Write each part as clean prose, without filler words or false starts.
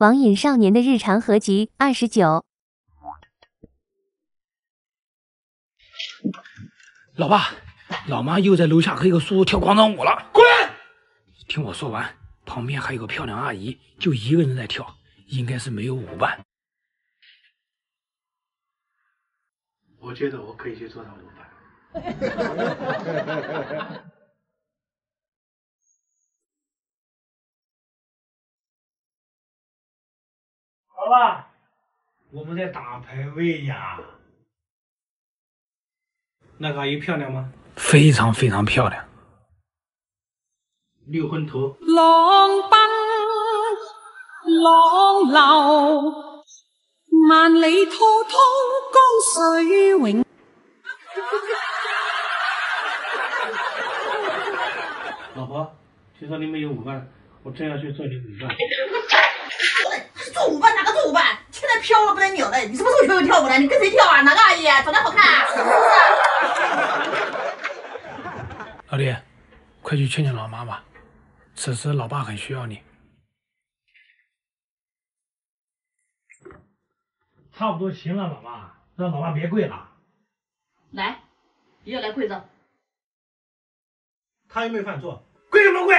网瘾少年的日常合集29。老爸，老妈又在楼下和一个叔叔跳广场舞了。滚！听我说完，旁边还有个漂亮阿姨，就一个人在跳，应该是没有舞伴。我觉得我可以去做上舞伴。好吧，我们在打排位呀。那个阿姨漂亮吗？非常非常漂亮。六婚图。浪奔浪流，万里滔滔江水永。老婆，听说你们有舞伴，我真要去做你舞伴。做舞伴哪个做舞伴？现在飘了不得了嘞！你什么时候学会跳舞了？你跟谁跳啊？哪个阿姨长得好看啊？老弟，快去劝劝老妈吧，此时老爸很需要你。差不多行了，老妈，让老妈别跪了。来，也要来跪着。他又没犯错，跪什么跪？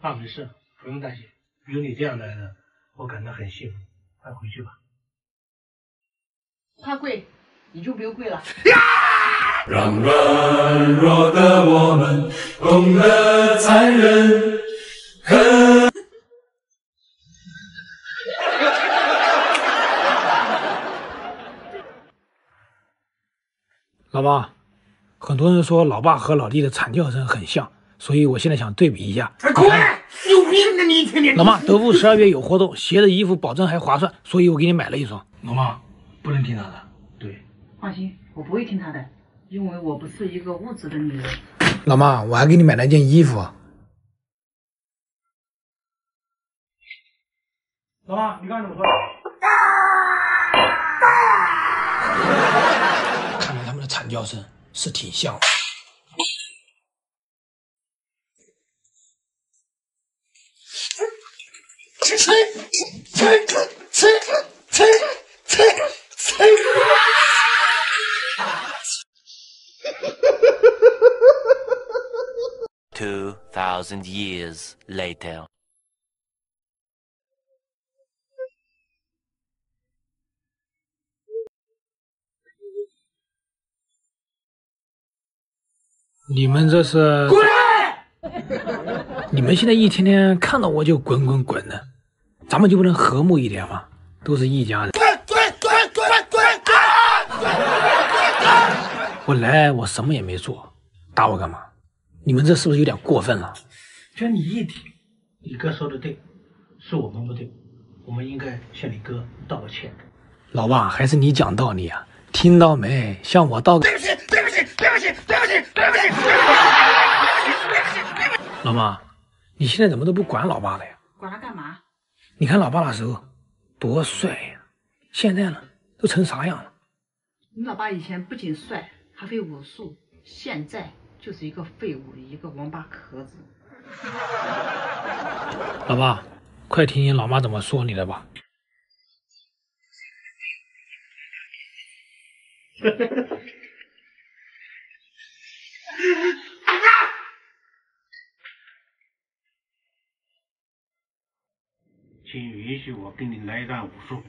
爸没事，不用担心。有你这样的人，我感到很幸福。快回去吧。他跪，你就不用跪了。让软弱的我们懂得残忍。老爸，很多人说老爸和老弟的惨叫声很像，所以我现在想对比一下。有病的你一天天！老妈，德芙12月有活动，鞋的衣服保证还划算，所以我给你买了一双。老妈，不能听他的。对，放心，我不会听他的，因为我不是一个物质的女人。老妈，我还给你买了一件衣服。老妈，你刚才怎么说？看来他们的惨叫声是挺像的。2000 years later。 你们这是滚！你们现在一天天看到我就滚滚滚的，咱们就不能和睦一点吗？都是一家人。我来，我什么也没做，打我干嘛？你们这是不是有点过分了？就你一点，你哥说的对，是我们不对，我们应该向你哥道个歉。老爸，还是你讲道理啊，听到没？向我道个歉。对不起，对不起，对不起，对不起，对不起，对不起。老妈，你现在怎么都不管老爸了呀？管他干嘛？你看老爸那时候多帅呀，现在呢都成啥样了？你老爸以前不仅帅，还会武术，现在就是一个废物，一个王八壳子。老爸，快听听老妈怎么说你的吧。请允许我跟你来一段武术。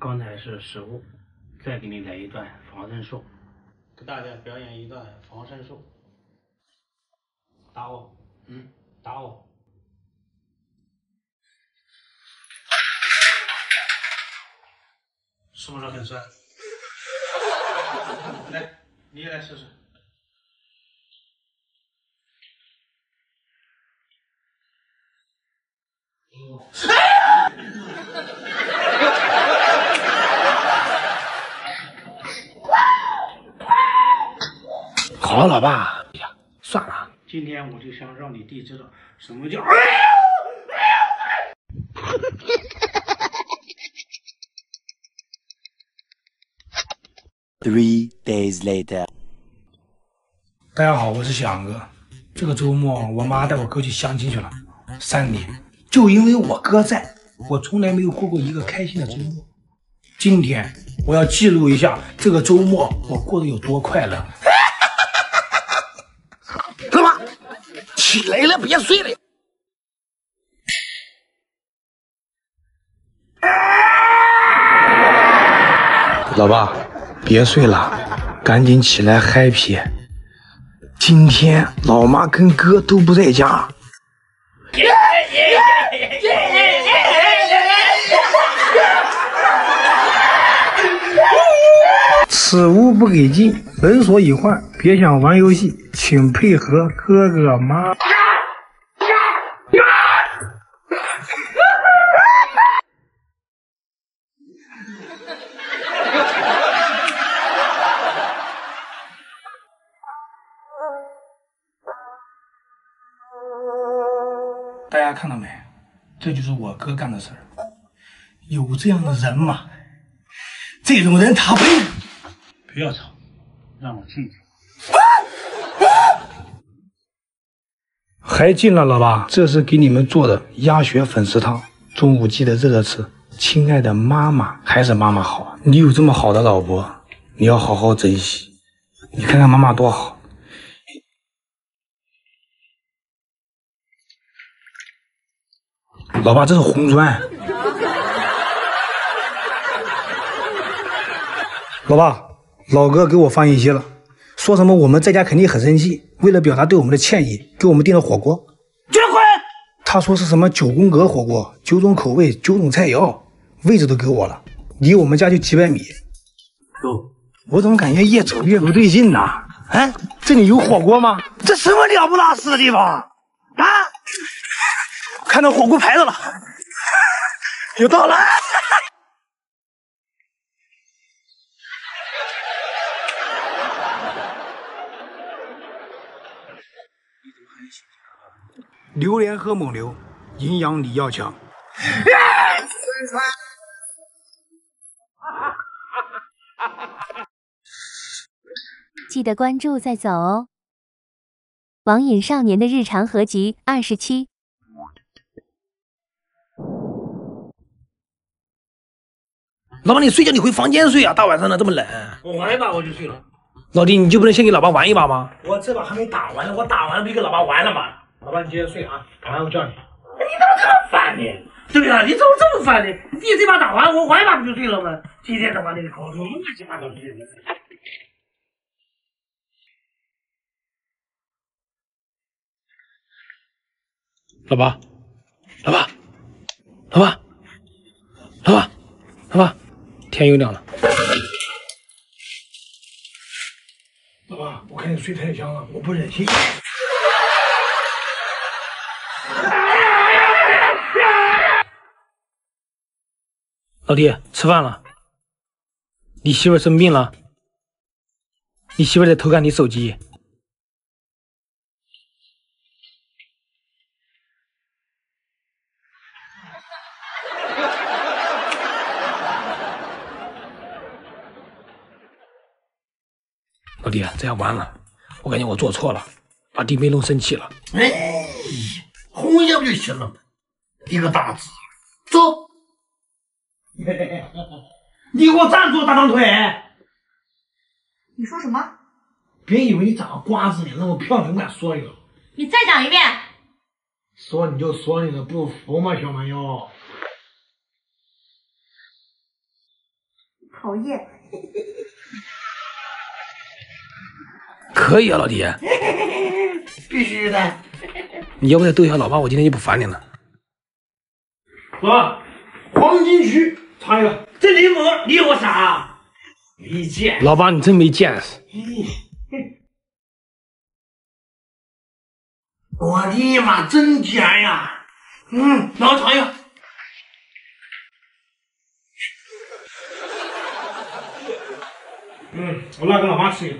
刚才是实物，再给你来一段防身术，给大家表演一段防身术。打我，打我。是不是很帅？来，你也来试试。哎呀！好了，老爸。哎呀，算了，今天我就想让你弟知道什么叫哎呦哎呦。3 days later， 大家好，我是小杨哥。这个周末我妈带我哥去相亲去了，3年。就因为我哥在，我从来没有过一个开心的周末。今天我要记录一下这个周末我过得有多快乐。干嘛？起来了，别睡了。老爸，别睡了，赶紧起来 happy。今天老妈跟哥都不在家。此物不给进，人所已换，别想玩游戏，请配合哥哥妈。大家看到没？这就是我哥干的事儿。有这样的人吗？这种人他配。 不要吵，让我进去。还进了，老爸，这是给你们做的鸭血粉丝汤，中午记得热热吃。亲爱的妈妈，还是妈妈好啊！你有这么好的老婆，你要好好珍惜。你看看妈妈多好。老爸，这是红砖。老爸。 老哥给我发信息了，说什么我们在家肯定很生气，为了表达对我们的歉意，给我们订了火锅。结婚！他说是什么9宫格火锅，9种口味，9种菜肴，位置都给我了，离我们家就几百米。哟，我怎么感觉越走越不对劲呢？哎，这里有火锅吗？这什么鸟不拉屎的地方啊！看到火锅牌子了，有到了。 榴莲喝蒙牛，营养你要强。记得关注再走哦。网瘾少年的日常合集27。老爸，你睡觉你回房间睡啊，大晚上的这么冷。我玩一把我就睡了。老弟，你就不能先给老爸玩一把吗？我这把还没打完呢，我打完了不就给老爸玩了吗？ 老爸，你接着睡啊！打完我叫你。你怎么这么烦呢？对呀、啊，你怎么这么烦呢？你这把打完，我玩一把不就睡了吗？今天他妈那个高中乱七八糟的。老爸，老爸，老爸，老爸，老爸，天又亮了。老爸，我看你睡太香了，我不忍心。 老弟，吃饭了。你媳妇生病了，你媳妇在偷看你手机。老弟，这下完了，我感觉我做错了，把弟妹弄生气了。哎，哄一下不就行了吗？一个大字，走。 你给我站住，大长腿！你说什么？别以为你长个瓜子脸那么漂亮，你敢说你了？你再讲一遍！说你就说你了，不服吗，小蛮腰？讨厌！可以啊，老弟。必须的。你要不再逗一下老爸，我今天就不烦你了。老爸，黄金区。 尝一个，这柠檬你有啥？没见识。老爸，你真没见识。我的妈，真甜呀！嗯，让我尝一个。嗯，我来给老妈吃一个。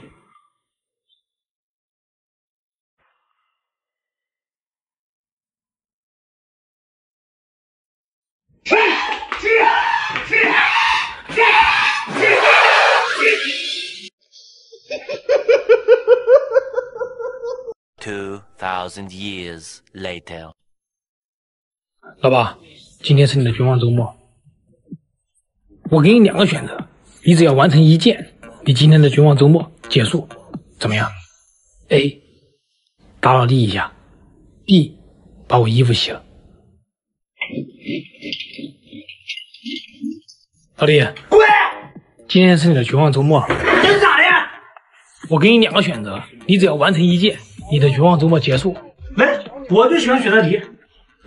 2,000 years later. 老爸，今天是你的绝望周末。我给你两个选择，你只要完成一件，你今天的绝望周末结束，怎么样 ？A. 打扰你一下 ；B. 把我衣服洗了。老弟，滚！今天是你的绝望周末。这是咋的？我给你两个选择，你只要完成一件，你的绝望周末结束。来，我就喜欢选择题。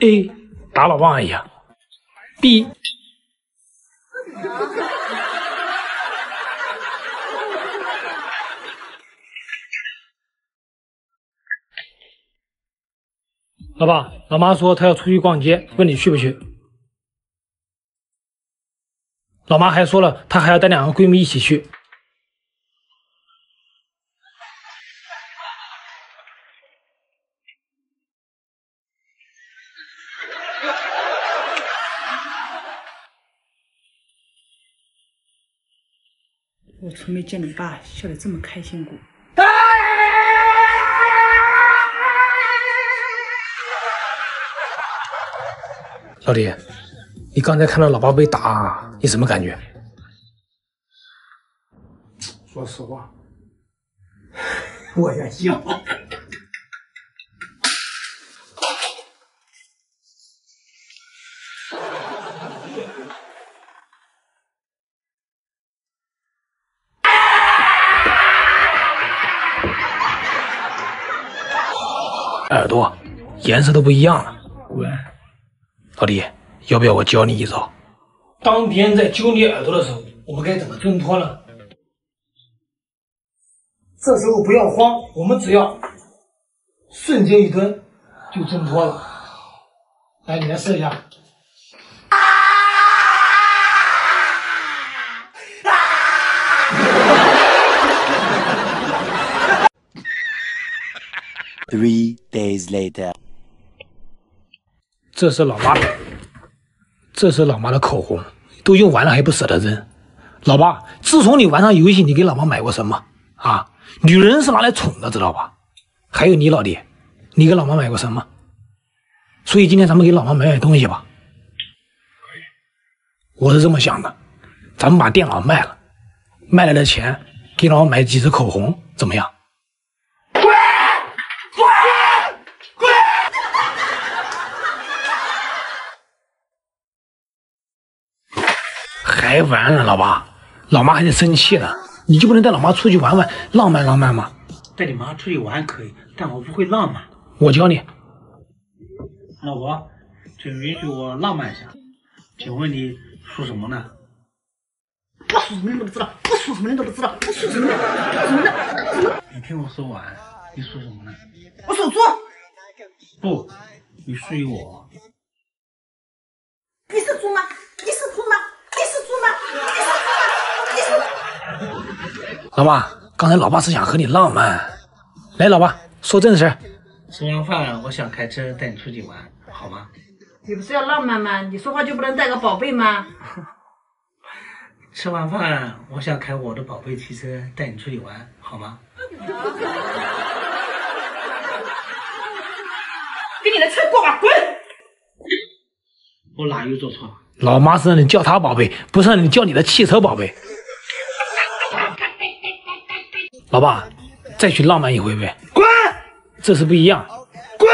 A. 打老爸一下 ，B， 老爸，老妈说她要出去逛街，问你去不去？老妈还说了，她还要带两个闺蜜一起去。我从没见你爸笑得这么开心过。老李，你刚才看到老爸被打，你什么感觉？说实话，我也笑。耳朵颜色都不一样了，滚！老弟，要不要我教你一招？当别人在揪你耳朵的时候，我们该怎么挣脱呢？这时候不要慌，我们只要瞬间一蹲就挣脱了。来，你来试一下。Three days later， 这是老妈的口红，都用完了还不舍得扔。老爸，自从你玩上游戏，你给老妈买过什么啊？女人是拿来宠的，知道吧？还有你老弟，你给老妈买过什么？所以今天咱们给老妈买东西吧。我是这么想的，咱们把电脑卖了，卖来的钱给老妈买几支口红，怎么样？还玩呢，老爸，老妈还在生气呢。你就不能带老妈出去玩玩，浪漫浪漫吗？带你妈出去玩可以，但我不会浪漫。我教你。老婆，请允许我浪漫一下。请问你属什么呢？我属什么你都不知道，我属什么你都不知道，我属什么什么？你听我说完，你属什么呢？我属猪。不，你属于我。你是猪吗？你是猪吗？老妈，刚才老爸是想和你浪漫。来，老爸说正事。吃完饭，我想开车带你出去玩，好吗？你不是要浪漫吗？你说话就不能带个宝贝吗？吃完饭，我想开我的宝贝汽车带你出去玩，好吗？给你的车过吧，滚！我哪有做错？老妈是让你叫她宝贝，不是让你叫你的汽车宝贝。老爸，再去浪漫一回呗！滚！这是不一样。滚！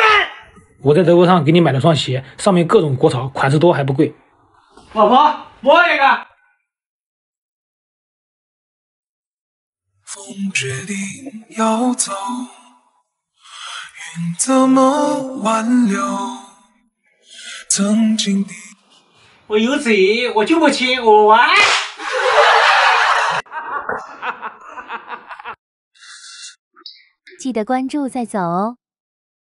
我在德国上给你买了双鞋，上面各种国潮，款式多还不贵。老婆，摸一个。风决定要走，云怎么挽留？曾经的我有嘴，我就不亲，我玩。记得关注再走哦。